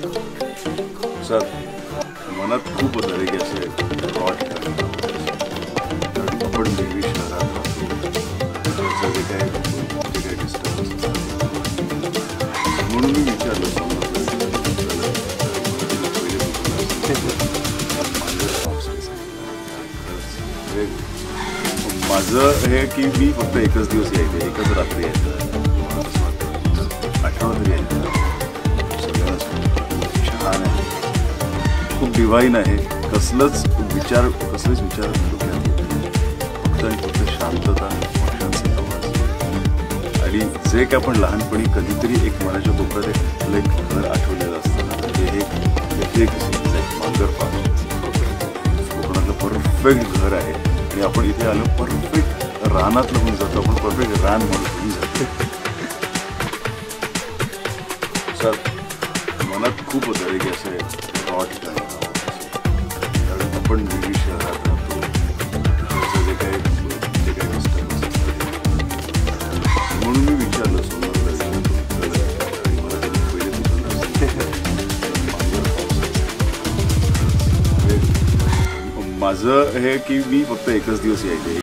sir मनात खूप बदल असे फ्रॉड पण देवी शहरात जे काय डिस्टर्बन्स म्हणून मी विचारलं माझं हे की मी फक्त एकच दिवस यायचं एकच रात्री यायचं खूप डिवाइन आहे कसलच विचार फक्त शांतता आणि जे का आपण लहानपणी कधीतरी एक मनाच्या कोपऱ्यात एक घर आठवलेलं असतं ते एक मांगर पाहतो कोकणातलं परफेक्ट घर आहे आणि आपण इथे आलो परफेक्ट रानातलं होऊन जातो आपण परफेक्ट रान म्हणून जातो सर मनात खूप होतं की असं पण देवी शहरात राहतो जे काही डिस्टर्बन्स असतं म्हणून मी विचारलं सोमवार माझं हे की मी फक्त एकच दिवस यायचे